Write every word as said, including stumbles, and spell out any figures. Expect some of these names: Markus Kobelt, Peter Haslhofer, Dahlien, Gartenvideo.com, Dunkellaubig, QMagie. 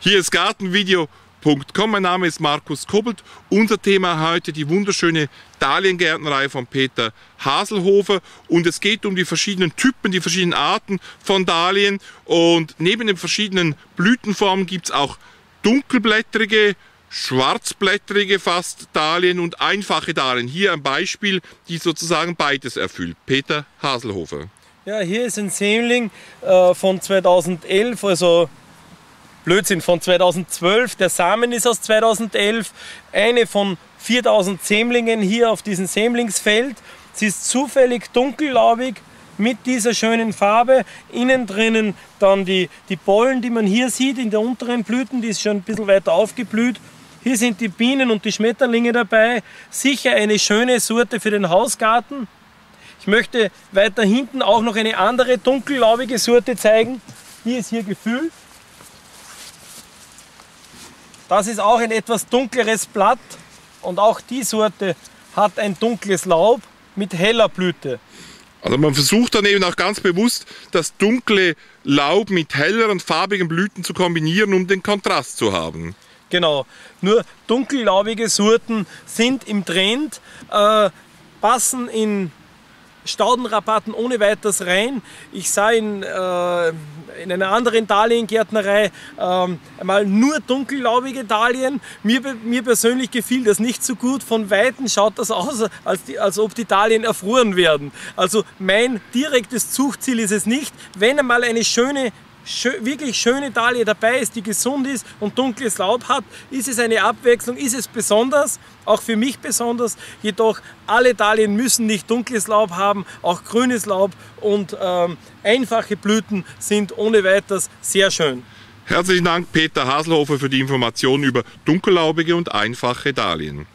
Hier ist Gartenvideo punkt com, mein Name ist Markus Kobelt. Unser Thema heute die wunderschöne Dahliengärtnerei von Peter Haslhofer. Und es geht um die verschiedenen Typen, die verschiedenen Arten von Dahlien. Und neben den verschiedenen Blütenformen gibt es auch dunkelblättrige, schwarzblättrige fast Dahlien und einfache Dahlien. Hier ein Beispiel, die sozusagen beides erfüllt. Peter Haslhofer. Ja, hier ist ein Sämling äh, von zweitausendelf, also Blödsinn, von zweitausendzwölf. Der Samen ist aus zweitausendelf. Eine von viertausend Sämlingen hier auf diesem Sämlingsfeld. Sie ist zufällig dunkellaubig mit dieser schönen Farbe. Innen drinnen dann die, die Pollen, die man hier sieht in der unteren Blüten, die ist schon ein bisschen weiter aufgeblüht. Hier sind die Bienen und die Schmetterlinge dabei. Sicher eine schöne Sorte für den Hausgarten. Ich möchte weiter hinten auch noch eine andere dunkellaubige Sorte zeigen. Die ist hier Gefühl. Das ist auch ein etwas dunkleres Blatt. Und auch die Sorte hat ein dunkles Laub mit heller Blüte. Also man versucht dann eben auch ganz bewusst, das dunkle Laub mit helleren, farbigen Blüten zu kombinieren, um den Kontrast zu haben. Genau. Nur dunkellaubige Sorten sind im Trend, äh, passen in Staudenrabatten ohne weiteres rein. Ich sah in, äh, in einer anderen Dahliengärtnerei ähm, einmal nur dunkellaubige Dahlien. Mir, mir persönlich gefiel das nicht so gut. Von Weitem schaut das aus, als, die, als ob die Dahlien erfroren werden. Also mein direktes Zuchtziel ist es nicht. Wenn einmal eine schöne, schö- wirklich schöne Dahlie dabei ist, die gesund ist und dunkles Laub hat, ist es eine Abwechslung, ist es besonders, auch für mich besonders. Jedoch, alle Dahlien müssen nicht dunkles Laub haben, auch grünes Laub und ähm, einfache Blüten sind ohne weiteres sehr schön. Herzlichen Dank Peter Haslhofer für die Informationen über dunkellaubige und einfache Dahlien.